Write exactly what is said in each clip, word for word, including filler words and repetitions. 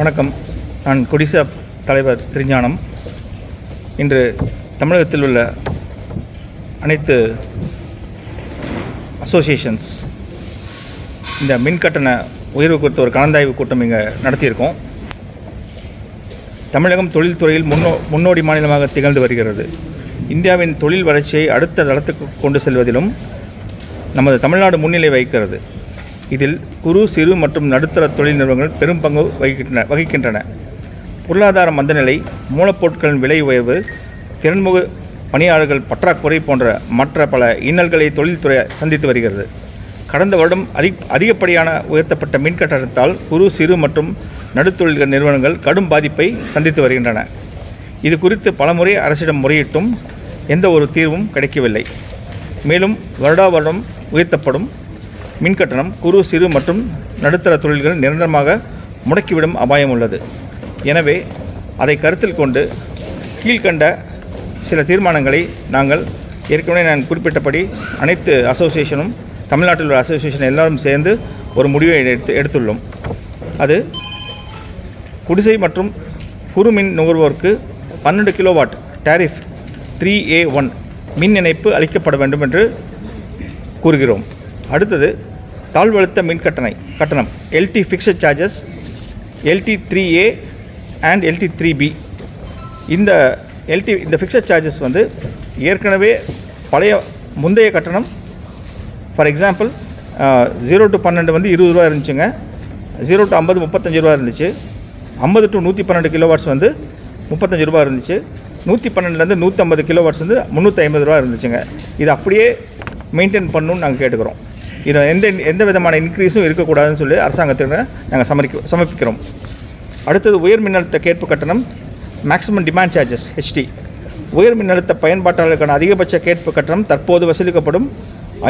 வணக்கம். நான் கொடிசா தலைவர் திருஞானம். இன்று தமிழகத்தில் உள்ள அனைத்து அசோசியேஷன்ஸ் இந்த மின்கட்டண உயர்வு குறித்த ஒரு கலந்தாய்வு கூட்டம் இங்கே நடத்தியிருக்கோம். தமிழகம் தொழில்துறையில் முன்னோ முன்னோடி மாநிலமாக திகழ்ந்து வருகிறது. இந்தியாவின் தொழில் வளர்ச்சியை அடுத்த தளத்துக்கு கொண்டு செல்வதிலும் நமது தமிழ்நாடு முன்னிலை வகிக்கிறது. இதில் குறு சிறு மற்றும் நடுத்தர தொழில் நிறுவனங்கள் பெரும் பங்கு வகிக்கின்றன வகிக்கின்றன பொருளாதார மந்தநிலை, மூலப்பொருட்களின் விலை உயர்வு, திறன்முக பணியாளர்கள் பற்றாக்குறை போன்ற மற்ற பல இன்னல்களை தொழில்துறை சந்தித்து வருகிறது. கடந்த வருடம் அதிக அதிகப்படியான உயர்த்தப்பட்ட மின் கட்டணத்தால் குறு சிறு மற்றும் நடுத்தொழில் நிறுவனங்கள் கடும் பாதிப்பை சந்தித்து வருகின்றன. இது குறித்து பலமுறை அரசிடம் முறையிட்டும் எந்த ஒரு தீர்வும் கிடைக்கவில்லை. மேலும் வருடா வருடம் உயர்த்தப்படும் மின்கட்டணம் குறு சிறு மற்றும் நடுத்தர தொழில்கள் நிரந்தரமாக முடக்கிவிடும் அபாயம் உள்ளது. எனவே அதை கருத்தில் கொண்டு கீழ்கண்ட சில தீர்மானங்களை நாங்கள் ஏற்கனவே நான் குறிப்பிட்டபடி அனைத்து அசோசியேஷனும் தமிழ்நாட்டில் உள்ள அசோசியேஷன் எல்லாரும் சேர்ந்து ஒரு முடிவை எடுத்து எடுத்துள்ளோம் அது குடிசை மற்றும் குறு மின் நுகர்வோருக்கு பன்னெண்டு kilowatt tariff three A one மின் இணைப்பு அளிக்கப்பட வேண்டும் என்று கூறுகிறோம். அடுத்தது தாழ்வழுத்த மின் கட்டணை கட்டணம் LT fixed charges, LT three A and LT three B. இந்த எல்டி இந்த ஃபிக்ஸட் சார்ஜஸ் வந்து ஏற்கனவே பழைய முந்தைய கட்டணம், ஃபார் எக்ஸாம்பிள் ஜீரோ டு பன்னெண்டு வந்து இருபது ரூபா இருந்துச்சுங்க, ஜீரோ டு ஐம்பது முப்பத்தஞ்சு ரூபா இருந்துச்சு, ஐம்பது டு நூற்றி பன்னெண்டு கிலோவாட்ஸ் வந்து முப்பத்தஞ்சு ரூபா இருந்துச்சு, நூற்றி பன்னெண்டுலேருந்து நூற்றம்பது கிலோவாட்ஸ் வந்து முந்நூற்றி ஐம்பது ரூபா இருந்துச்சுங்க. இது அப்படியே மெயின்டைன் பண்ணணும்னு நாங்கள் கேட்டுக்கிறோம். இதை எந்த எந்த விதமான இன்க்ரீஸும் இருக்கக்கூடாதுன்னு சொல்லி அரசாங்கத்திற்கு நாங்கள் சமர்க்க சமர்ப்பிக்கிறோம் அடுத்தது உயர் மின்னழுத்த கேட்பு கட்டணம் மேக்ஸிமம் டிமாண்ட் சார்ஜஸ் ஹெச்டி. உயர் மின்னழுத்த பயன்பாட்டாளருக்கான அதிகபட்ச கேட்பு கட்டணம் தற்போது வசூலிக்கப்படும்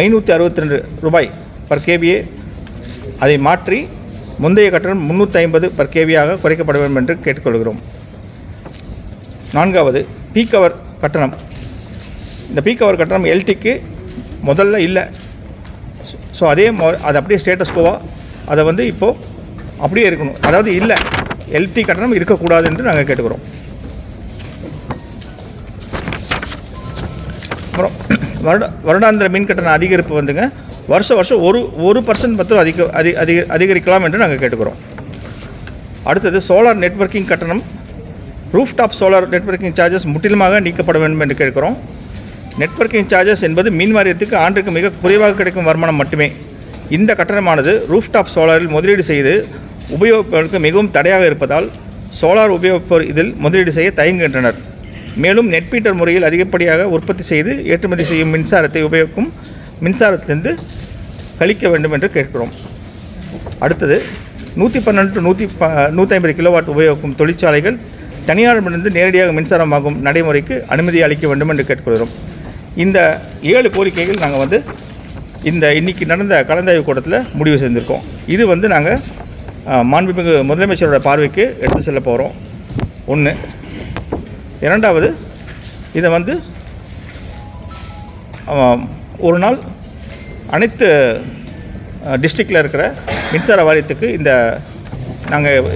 ஐநூற்றி அறுபத்தி ரெண்டு ரூபாய் பர் கேவிஏ, அதை மாற்றி முந்தைய கட்டணம் முந்நூற்றி ஐம்பது பர் கேவியாக குறைக்கப்பட வேண்டும் என்று கேட்டுக்கொள்கிறோம். நான்காவது பீக் அவர் கட்டணம். இந்த பீக் அவர் கட்டணம் எல்டிக்கு முதல்ல இல்லை, ஸோ அதே மொ அது அப்படியே ஸ்டேட்டஸ்கோவாக அதை வந்து இப்போது அப்படியே இருக்கணும். அதாவது இல்லை, எல்டி கட்டணம் இருக்கக்கூடாது என்று நாங்கள் கேட்டுக்கிறோம். அப்புறம் வருட வருடாந்திர மின் கட்டண அதிகரிப்பு வந்துங்க வருஷம் வருஷம் ஒரு ஒரு பர்சன்ட் மட்டும் அதிக அதிக அதிகரிக்கலாம் என்று நாங்கள் கேட்டுக்கிறோம். அடுத்தது சோலார் நெட்வொர்க்கிங் கட்டணம் ரூஃப்டாப் சோலார் நெட்வொர்க்கிங் சார்ஜஸ் முற்றிலுமாக நீக்கப்பட வேண்டும் என்று கேட்கிறோம். நெட்வொர்க்கிங் சார்ஜஸ் என்பது மின் வாரியத்துக்கு ஆண்டுக்கு மிக குறைவாக கிடைக்கும் வருமானம் மட்டுமே. இந்த கட்டணமானது ரூஃப்டாப் சோலாரில் முதலீடு செய்து உபயோகிப்பவர்களுக்கு மிகவும் தடையாக இருப்பதால் சோலார் உபயோகிப்போர் இதில் முதலீடு செய்ய தயங்குகின்றனர். மேலும் நெட்மீட்டர் முறையில் அதிகப்படியாக உற்பத்தி செய்து ஏற்றுமதி செய்யும் மின்சாரத்தை உபயோகிக்கும் மின்சாரத்திலிருந்து கழிக்க வேண்டும் என்று கேட்கிறோம். அடுத்தது நூற்றி பன்னெண்டு டு நூற்றி ப நூற்றி ஐம்பது கிலோவாட் உபயோகிக்கும் தொழிற்சாலைகள் தனியாரிடமிருந்து நேரடியாக மின்சாரம் வாங்கும் நடைமுறைக்கு அனுமதி அளிக்க வேண்டும் என்று கேட்டுக்கொள்கிறோம். இந்த ஏழு கோரிக்கைகள் நாங்கள் வந்து இந்த இன்றைக்கி நடந்த கலந்தாய்வு கூட்டத்தில் முடிவு செஞ்சுருக்கோம். இது வந்து நாங்கள் மாண்புமிகு முதலமைச்சரோட பார்வைக்கு எடுத்து செல்ல போகிறோம். ஒன்று. இரண்டாவது, இதை வந்து ஒரு நாள் அனைத்து டிஸ்ட்ரிக்டில் இருக்கிற மின்சார வாரியத்துக்கு இந்த நாங்கள்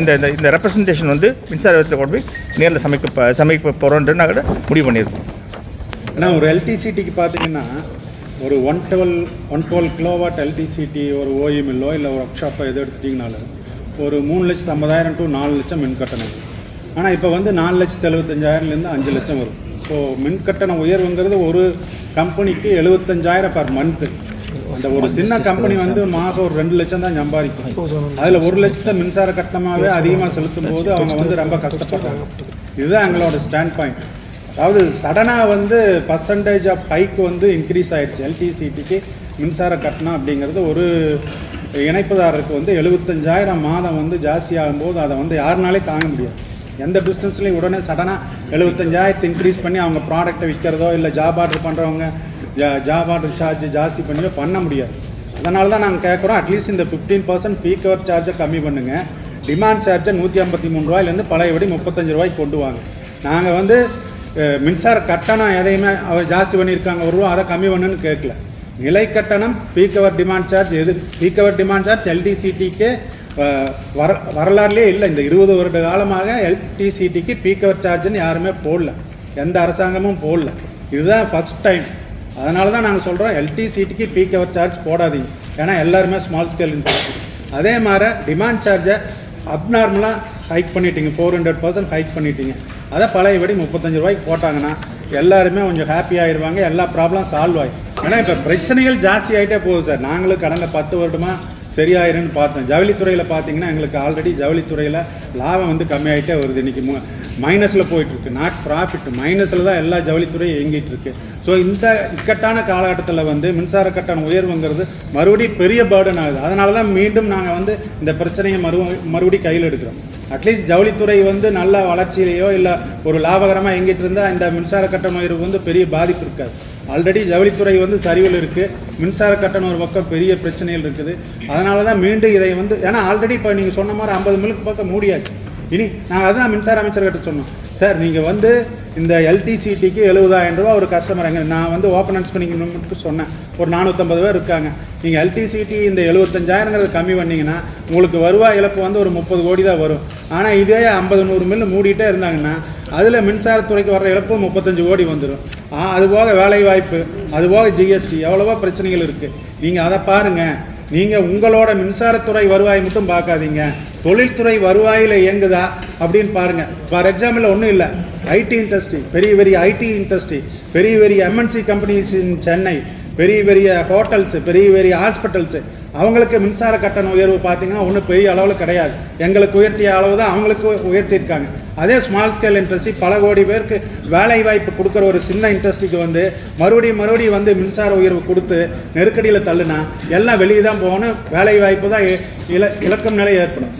இந்த இந்த ரெப்ரசன்டேஷன் வந்து மின்சார வாரியத்தில் கொண்டு போய் நேரில் சமைக்க சமைக்க போகிறோன்ட்டு நாங்கள் முடிவு பண்ணியிருக்கோம். ஆனால் ஒரு எல்டிசிட்டிக்கு பார்த்தீங்கன்னா ஒரு one twelve one twelve kilowatt LTCT ஒரு ஓஎம் மில்லோ இல்லை ஒரு ஒர்க் ஷாப்போ எது எடுத்துட்டிங்கனாலும் ஒரு மூணு லட்சத்து ஐம்பதாயிரம் டு நாலு லட்சம் மின் கட்டணம். ஆனால் இப்போ வந்து நாலு லட்சத்து எழுபத்தஞ்சாயிரம்லேருந்து அஞ்சு லட்சம் வரும். ஸோ மின் கட்டண உயர்வுங்கிறது ஒரு கம்பெனிக்கு எழுபத்தஞ்சாயிரம் பர் மந்த்து. அந்த ஒரு சின்ன கம்பெனி வந்து மாதம் ஒரு ரெண்டு லட்சம் தான் சம்பாதிக்கும். அதில் ஒரு லட்சத்தை மின்சார கட்டணமாகவே அதிகமாக செலுத்தும் போது அவங்க வந்து ரொம்ப கஷ்டப்படுறாங்க. இதுதான் எங்களோட ஸ்டாண்ட் பாயிண்ட். அதாவது சடனாக வந்து பர்சன்டேஜ் ஆஃப் ஹைக் வந்து இன்க்ரீஸ் ஆகிடுச்சு. எல்டிசிடிக்கு மின்சார கட்டணம் அப்படிங்கிறது ஒரு இணைப்புதாரருக்கு வந்து எழுபத்தஞ்சாயிரம் மாதம் வந்து ஜாஸ்தியாகும்போது அதை வந்து யாருனாலே தாங்க முடியாது. எந்த பிஸ்னஸ்லையும் உடனே சடனாக எழுபத்தஞ்சாயிரத்து இன்க்ரீஸ் பண்ணி அவங்க ப்ராடக்டை விற்கிறதோ இல்லை ஜாப் ஆர்டர் பண்ணுறவங்க ஜா ஜாப் ஆர்டர் சார்ஜ் ஜாஸ்தி பண்ணியோ பண்ண முடியாது. அதனால தான் நாங்கள் கேட்குறோம், அட்லீஸ்ட் இந்த ஃபிஃப்டீன் பர்சன்ட் பீக் அவர் சார்ஜை கம்மி பண்ணுங்கள். டிமாண்ட் சார்ஜை நூற்றி ஐம்பத்தி மூணு ரூபாயிலேருந்து பழையபடி முப்பத்தஞ்சு ரூபாய்க்கு கொண்டு வாங்க. நாங்கள் வந்து மின்சார கட்டணம் எதையுமே அவர் ஜாஸ்தி பண்ணியிருக்காங்க ஒரு ரூபா அதை கம்மி பண்ணுன்னு கேட்கல. நிலை கட்டணம் பீக் அவர் டிமாண்ட் சார்ஜ் எது பீக் அவர் டிமாண்ட் சார்ஜ் எல்டிசிடிக்கு வரலாறுலேயே இல்லை. இந்த இருபது வருட காலமாக எல்டிசிடிக்கு பீக் அவர் சார்ஜுன்னு யாருமே போடல, எந்த அரசாங்கமும் போடல. இதுதான் ஃபஸ்ட் டைம். அதனால தான் நாங்கள் சொல்கிறோம் எல்டிசிடிக்கு பீக் அவர் சார்ஜ் போடாதீங்க. ஏன்னா எல்லாருமே ஸ்மால் ஸ்கேல் இண்டஸ்ட்ரி. அதே மாதிரி டிமாண்ட் சார்ஜை அப்நார்மலாக ஹைக் பண்ணிட்டீங்க, ஃபோர் ஹண்ட்ரட் பர்சன்ட் ஹைக் பண்ணிட்டீங்க. அதை பழையபடி முப்பத்தஞ்சு ரூபாய்க்கு போட்டாங்கன்னா எல்லாருமே கொஞ்சம் ஹாப்பி ஆகிடுவாங்க, எல்லா ப்ராப்ளம் சால்வ் ஆகி. ஆனால் இப்போ பிரச்சனைகள் ஜாஸ்தி ஆகிட்டே போகுது சார். நாங்களும் கடந்த பத்து வருடமாக சரியாயிருன்னு பார்த்தோம். ஜவுளித்துறையில் பார்த்தீங்கன்னா எங்களுக்கு ஆல்ரெடி ஜவுளித்துறையில் லாபம் வந்து கம்மியாகிட்டே வருது. இன்றைக்கி மு மைனஸில் போயிட்டுருக்கு, நாட் ப்ராஃபிட் மைனஸில் தான் எல்லா ஜவுளித்துறையும் இயங்கிட்டு இருக்கு. ஸோ இந்த இக்கட்டான காலகட்டத்தில் வந்து மின்சார கட்டண உயர்வுங்கிறது மறுபடியும் பெரிய பேர்டன் ஆகுது. அதனால தான் மீண்டும் நாங்கள் வந்து இந்த பிரச்சனையை மறு மறுபடியும் கையில் எடுக்கிறோம். அட்லீஸ்ட் ஜவுளித்துறை வந்து நல்ல வளர்ச்சியிலையோ இல்லை ஒரு லாபகரமாக இயங்கிட்டு இருந்தால் இந்த மின்சார கட்டண உயர்வு வந்து பெரிய பாதிப்பு இருக்காது. ஆல்ரெடி ஜவுளித்துறை வந்து சரிவில் இருக்குது, மின்சார கட்டணம் ஒரு பக்கம் பெரிய பிரச்சனைகள் இருக்குது. அதனால தான் மீண்டும் இதை வந்து, ஏன்னா ஆல்ரெடி இப்போ நீங்கள் சொன்ன மாதிரி ஐம்பது மில்லுக்கு பக்கம் மூடியாச்சு. இனி நான் அதுதான் மின்சார அமைச்சர்கிட்ட சொன்னோம், சார் நீங்கள் வந்து இந்த எல்டிசிடிக்கு எழுபதாயிரம் ரூபா ஒரு கஸ்டமர், எங்கே நான் வந்து ஓப்பன் அன்ஸ்பனிங் மட்டுக்கு சொன்னேன், ஒரு நானூற்றம்பது பேர் இருக்காங்க. நீங்கள் எல்டிசிடி இந்த எழுபத்தஞ்சாயிரங்கிறது கம்மி பண்ணிங்கன்னா உங்களுக்கு வருவாய் இழப்பு வந்து ஒரு முப்பது கோடி தான் வரும். ஆனால் இதே ஐம்பது நூறு மில்லு மூடிகிட்டே இருந்தாங்கன்னா அதில் மின்சாரத்துறைக்கு வர்ற இழப்பு முப்பத்தஞ்சு கோடி வந்துடும். அதுபோக வேலைவாய்ப்பு, அதுபோக ஜிஎஸ்டி, எவ்வளவோ பிரச்சனைகள் இருக்குது. நீங்கள் அதை பாருங்கள். நீங்கள் உங்களோட மின்சாரத்துறை வருவாய் மட்டும் பார்க்காதீங்க, தொழில்துறை வருவாயில் இயங்குதா அப்படின்னு பாருங்கள். ஃபார் எக்ஸாம்பிள் ஒன்றும் இல்லை, ஐடி இண்டஸ்ட்ரி, பெரிய பெரிய ஐடி இண்டஸ்ட்ரி, பெரிய பெரிய எம்என்சி கம்பெனிஸ் இன் சென்னை, பெரிய பெரிய ஹோட்டல்ஸு, பெரிய பெரிய ஹாஸ்பிட்டல்ஸு, அவங்களுக்கு மின்சார கட்டண உயர்வு பார்த்திங்கன்னா ஒன்றும் பெரிய அளவில் கிடையாது. எங்களுக்கு உயர்த்திய அளவு தான் அவங்களுக்கு உயர்த்தியிருக்காங்க. அதே ஸ்மால் ஸ்கேல் இண்டஸ்ட்ரி பல கோடி பேருக்கு வேலை வாய்ப்பு கொடுக்குற ஒரு சின்ன இண்டஸ்ட்ரிக்கு வந்து மறுபடியும் மறுபடியும் வந்து மின்சார உயர்வு கொடுத்து நெருக்கடியில் தள்ளுனா எல்லாம் வெளியே தான் போகணும், வேலை வாய்ப்பு தான் இல இலக்கம் நிலை ஏற்படும்.